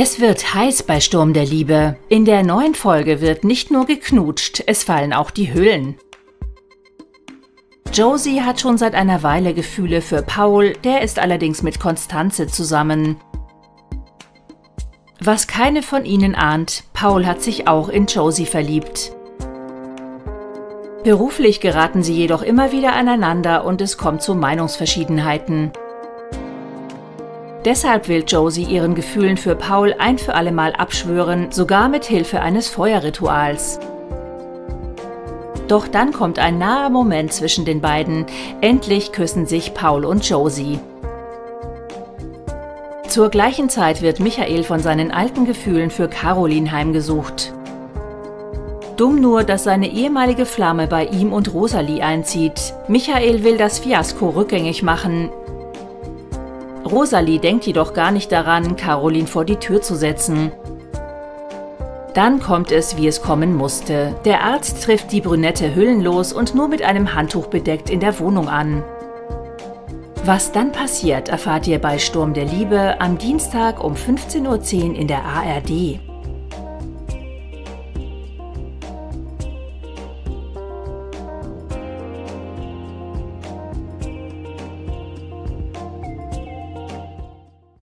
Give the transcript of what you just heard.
Es wird heiß bei Sturm der Liebe. In der neuen Folge wird nicht nur geknutscht, es fallen auch die Hüllen. Josie hat schon seit einer Weile Gefühle für Paul, der ist allerdings mit Konstanze zusammen. Was keine von ihnen ahnt, Paul hat sich auch in Josie verliebt. Beruflich geraten sie jedoch immer wieder aneinander und es kommt zu Meinungsverschiedenheiten. Deshalb will Josie ihren Gefühlen für Paul ein für alle Mal abschwören, sogar mit Hilfe eines Feuerrituals. Doch dann kommt ein naher Moment zwischen den beiden. Endlich küssen sich Paul und Josie. Zur gleichen Zeit wird Michael von seinen alten Gefühlen für Caroline heimgesucht. Dumm nur, dass seine ehemalige Flamme bei ihm und Rosalie einzieht. Michael will das Fiasko rückgängig machen. Rosalie denkt jedoch gar nicht daran, Caroline vor die Tür zu setzen. Dann kommt es, wie es kommen musste. Der Arzt trifft die Brünette hüllenlos und nur mit einem Handtuch bedeckt in der Wohnung an. Was dann passiert, erfahrt ihr bei Sturm der Liebe am Dienstag um 15:10 Uhr in der ARD.